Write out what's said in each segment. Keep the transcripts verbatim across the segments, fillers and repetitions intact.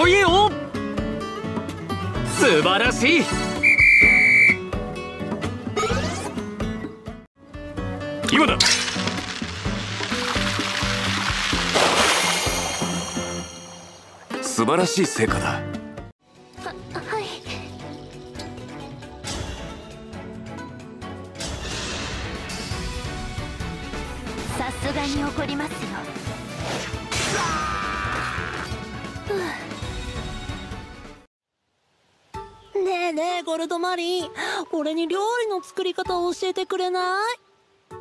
こいいよ。素晴らしい。今だ。素晴らしい成果だ。さすがに怒りますよ。ねえねえゴルドマリー、俺に料理の作り方を教えてくれな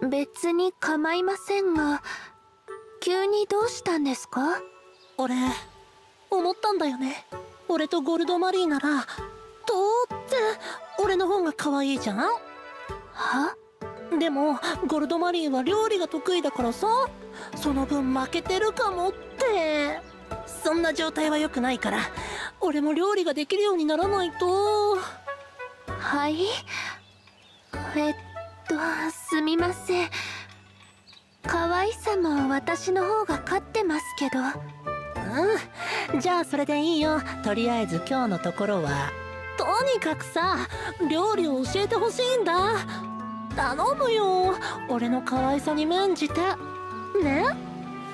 い？別に構いませんが、急にどうしたんですか？俺思ったんだよね。俺とゴルドマリーなら当然俺の方が可愛いじゃん。は？でもゴルドマリーは料理が得意だからさ、その分負けてるかもって。そんな状態は良くないから、俺も料理ができるようにならないと。はい、えっとすみません。可愛さも私の方が勝ってますけど。うん、じゃあそれでいいよ。とりあえず今日のところはとにかくさ、料理を教えてほしいんだ。頼むよ、俺の可愛さに免じてね。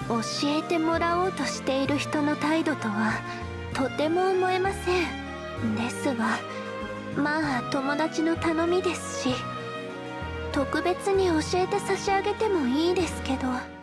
教えてもらおうとしている人の態度とはとても思えません。ですがまあ友達の頼みですし、特別に教えて差し上げてもいいですけど。